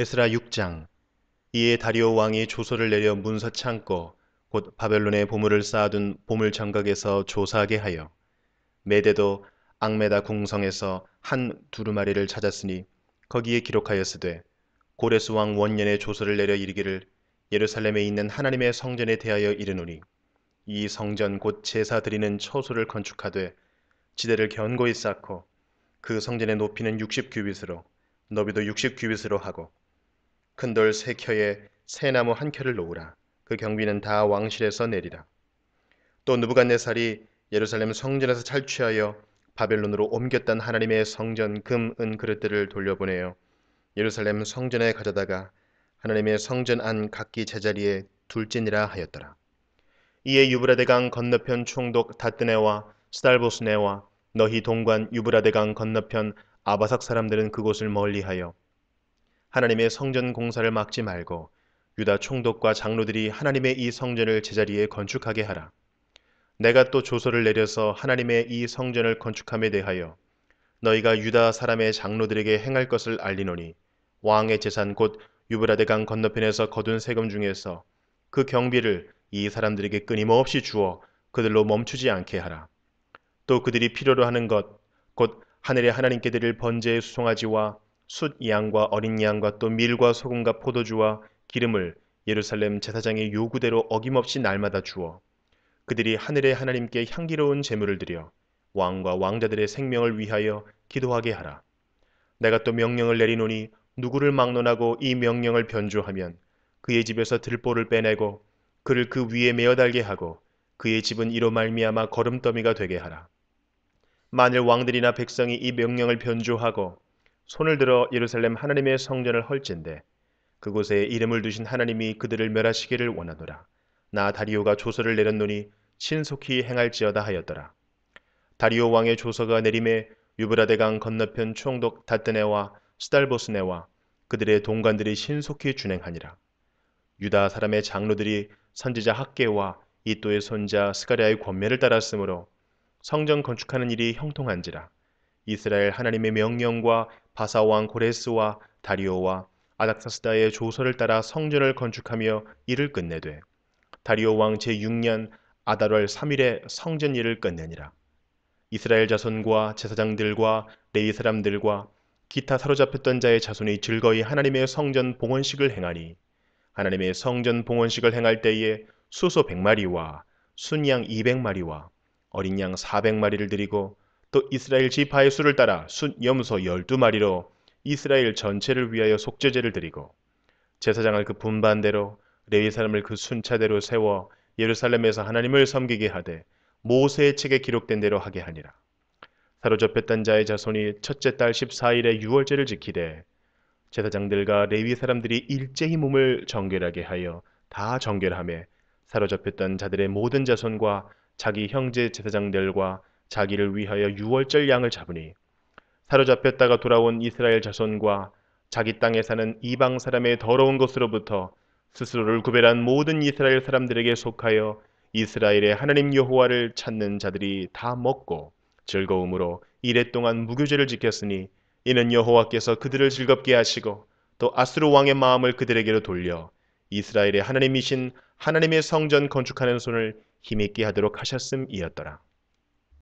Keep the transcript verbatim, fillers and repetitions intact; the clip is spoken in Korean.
에스라 육 장. 이에 다리오 왕이 조서를 내려 문서 창고 곧 바벨론의 보물을 쌓아둔 보물 장각에서 조사하게 하여 메대도 악메다 궁성에서 한 두루마리를 찾았으니 거기에 기록하였으되 고레스 왕 원년에 조서를 내려 이르기를 예루살렘에 있는 하나님의 성전에 대하여 이르노니 이 성전 곧 제사 드리는 처소를 건축하되 지대를 견고히 쌓고 그 성전의 높이는 육십 규빗으로 너비도 육십 규빗으로 하고 큰 돌 세 켜에 새 나무 한 켜를 놓으라. 그 경비는 다 왕실에서 내리라. 또 느부갓네살이 예루살렘 성전에서 탈취하여 바벨론으로 옮겼던 하나님의 성전 금, 은 그릇들을 돌려보내어 예루살렘 성전에 가져다가 하나님의 성전 안 각기 제자리에 둘지니라 하였더라. 이에 유브라데강 건너편 총독 다뜨네와 스달보스네와 너희 동관 유브라데강 건너편 아바삭 사람들은 그곳을 멀리하여 하나님의 성전 공사를 막지 말고 유다 총독과 장로들이 하나님의 이 성전을 제자리에 건축하게 하라. 내가 또 조서를 내려서 하나님의 이 성전을 건축함에 대하여 너희가 유다 사람의 장로들에게 행할 것을 알리노니 왕의 재산 곧 유브라데강 건너편에서 거둔 세금 중에서 그 경비를 이 사람들에게 끊임없이 주어 그들로 멈추지 않게 하라. 또 그들이 필요로 하는 것 곧 하늘의 하나님께 드릴 번제의 수송아지와 숫 양과 어린 양과 또 밀과 소금과 포도주와 기름을 예루살렘 제사장의 요구대로 어김없이 날마다 주어 그들이 하늘의 하나님께 향기로운 제물을 드려 왕과 왕자들의 생명을 위하여 기도하게 하라. 내가 또 명령을 내리노니 누구를 막론하고 이 명령을 변조하면 그의 집에서 들보를 빼내고 그를 그 위에 메어 달게 하고 그의 집은 이로 말미암아 거름더미가 되게 하라. 만일 왕들이나 백성이 이 명령을 변조하고 손을 들어 예루살렘 하나님의 성전을 헐진대 그곳에 이름을 두신 하나님이 그들을 멸하시기를 원하노라. 나 다리오가 조서를 내렸노니 신속히 행할지어다 하였더라. 다리오 왕의 조서가 내림에 유브라데강 건너편 총독 다뜨네와 스달보스네와 그들의 동관들이 신속히 준행하니라. 유다 사람의 장로들이 선지자 학개와 이또의 손자 스가랴의 권면을 따랐으므로 성전 건축하는 일이 형통한지라. 이스라엘 하나님의 명령과 바사왕 고레스와 다리오와 아닥사스다의 조서를 따라 성전을 건축하며 일을 끝내되 다리오 왕 제육 년 아달월 삼 일에 성전 일을 끝내니라. 이스라엘 자손과 제사장들과 레위 사람들과 기타 사로잡혔던 자의 자손이 즐거이 하나님의 성전 봉헌식을 행하니 하나님의 성전 봉헌식을 행할 때에 수소 백 마리와 순양 이백 마리와 어린 양 사백 마리를 드리고 또 이스라엘 지파의 수를 따라 숫 염소 열두 마리로 이스라엘 전체를 위하여 속죄제를 드리고 제사장을 그 분반대로 레위 사람을 그 순차대로 세워 예루살렘에서 하나님을 섬기게 하되 모세의 책에 기록된 대로 하게 하니라. 사로잡혔던 자의 자손이 첫째 달 십사 일에 유월절을 지키되 제사장들과 레위 사람들이 일제히 몸을 정결하게 하여 다 정결하며 사로잡혔던 자들의 모든 자손과 자기 형제 제사장들과 자기를 위하여 유월절 양을 잡으니 사로잡혔다가 돌아온 이스라엘 자손과 자기 땅에 사는 이방 사람의 더러운 것으로부터 스스로를 구별한 모든 이스라엘 사람들에게 속하여 이스라엘의 하나님 여호와를 찾는 자들이 다 먹고 즐거움으로 이레 동안 무교제를 지켰으니 이는 여호와께서 그들을 즐겁게 하시고 또 아스루 왕의 마음을 그들에게로 돌려 이스라엘의 하나님이신 하나님의 성전 건축하는 손을 힘있게 하도록 하셨음이었더라.